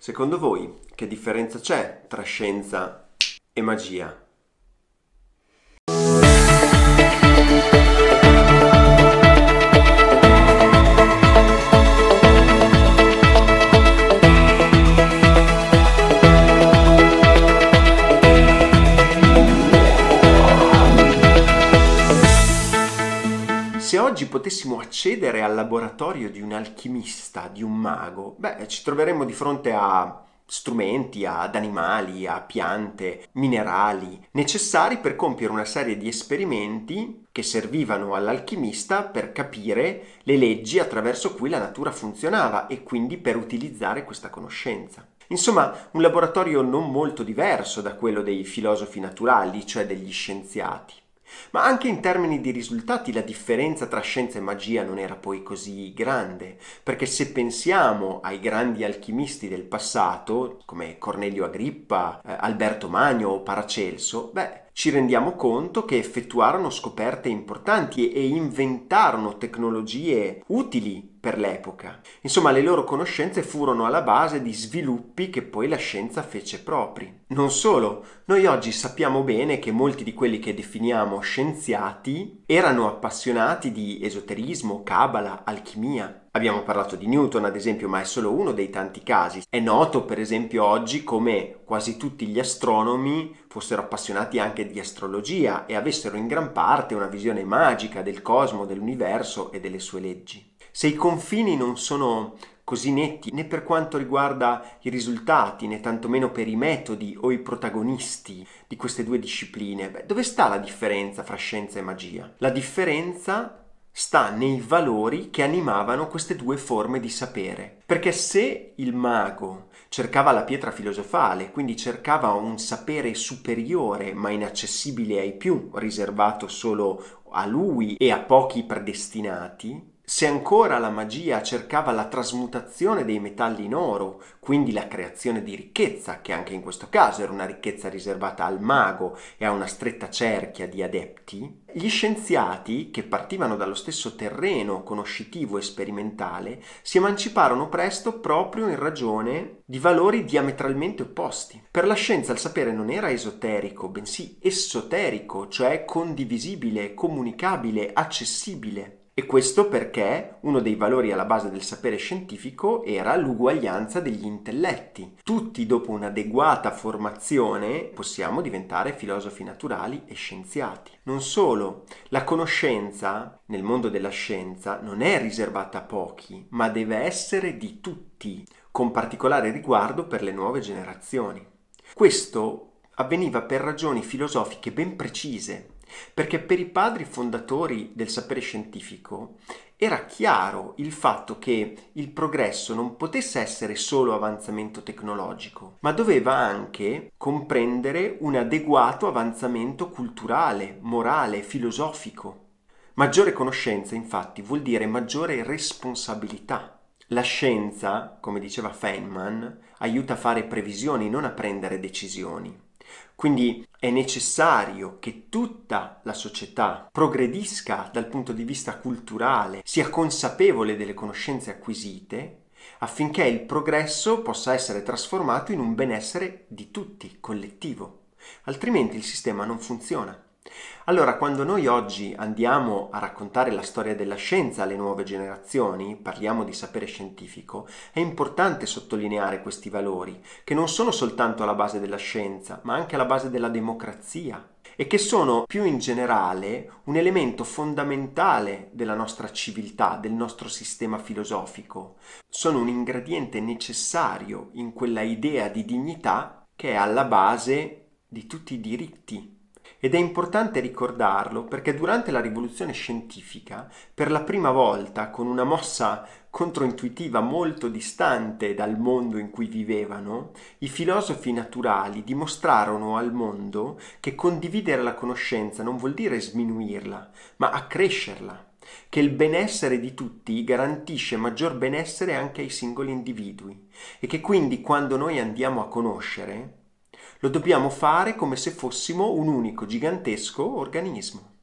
Secondo voi, che differenza c'è tra scienza e magia? Se oggi potessimo accedere al laboratorio di un alchimista, di un mago, beh, ci troveremmo di fronte a strumenti, ad animali, a piante, minerali, necessari per compiere una serie di esperimenti che servivano all'alchimista per capire le leggi attraverso cui la natura funzionava e quindi per utilizzare questa conoscenza. Insomma, un laboratorio non molto diverso da quello dei filosofi naturali, cioè degli scienziati. Ma anche in termini di risultati la differenza tra scienza e magia non era poi così grande, perché se pensiamo ai grandi alchimisti del passato, come Cornelio Agrippa, Alberto Magno o Paracelso, beh, ci rendiamo conto che effettuarono scoperte importanti e inventarono tecnologie utili per l'epoca. Insomma, le loro conoscenze furono alla base di sviluppi che poi la scienza fece propri. Non solo, noi oggi sappiamo bene che molti di quelli che definiamo scienziati erano appassionati di esoterismo, cabala, alchimia. Abbiamo parlato di Newton, ad esempio, ma è solo uno dei tanti casi. È noto, per esempio, oggi come quasi tutti gli astronomi fossero appassionati anche di astrologia e avessero in gran parte una visione magica del cosmo, dell'universo e delle sue leggi. Se i confini non sono così netti né per quanto riguarda i risultati, né tantomeno per i metodi o i protagonisti di queste due discipline, beh, dove sta la differenza fra scienza e magia? La differenza sta nei valori che animavano queste due forme di sapere. Perché se il mago cercava la pietra filosofale, quindi cercava un sapere superiore ma inaccessibile ai più, riservato solo a lui e a pochi predestinati, se ancora la magia cercava la trasmutazione dei metalli in oro, quindi la creazione di ricchezza, che anche in questo caso era una ricchezza riservata al mago e a una stretta cerchia di adepti, gli scienziati, che partivano dallo stesso terreno conoscitivo e sperimentale, si emanciparono presto proprio in ragione di valori diametralmente opposti. Per la scienza il sapere non era esoterico, bensì esoterico, cioè condivisibile, comunicabile, accessibile. E questo perché uno dei valori alla base del sapere scientifico era l'uguaglianza degli intelletti. Tutti, dopo un'adeguata formazione, possiamo diventare filosofi naturali e scienziati. Non solo, la conoscenza nel mondo della scienza non è riservata a pochi, ma deve essere di tutti, con particolare riguardo per le nuove generazioni. Questo avveniva per ragioni filosofiche ben precise. Perché per i padri fondatori del sapere scientifico era chiaro il fatto che il progresso non potesse essere solo avanzamento tecnologico, ma doveva anche comprendere un adeguato avanzamento culturale, morale, filosofico. Maggiore conoscenza, infatti, vuol dire maggiore responsabilità. La scienza, come diceva Feynman, aiuta a fare previsioni, non a prendere decisioni. Quindi è necessario che tutta la società progredisca dal punto di vista culturale, sia consapevole delle conoscenze acquisite, affinché il progresso possa essere trasformato in un benessere di tutti, collettivo. Altrimenti il sistema non funziona. Allora, quando noi oggi andiamo a raccontare la storia della scienza alle nuove generazioni, parliamo di sapere scientifico, è importante sottolineare questi valori, che non sono soltanto alla base della scienza, ma anche alla base della democrazia, e che sono più in generale un elemento fondamentale della nostra civiltà, del nostro sistema filosofico. Sono un ingrediente necessario in quella idea di dignità che è alla base di tutti i diritti. Ed è importante ricordarlo perché durante la rivoluzione scientifica, per la prima volta, con una mossa controintuitiva molto distante dal mondo in cui vivevano, i filosofi naturali dimostrarono al mondo che condividere la conoscenza non vuol dire sminuirla, ma accrescerla, che il benessere di tutti garantisce maggior benessere anche ai singoli individui e che quindi quando noi andiamo a conoscere, lo dobbiamo fare come se fossimo un unico gigantesco organismo.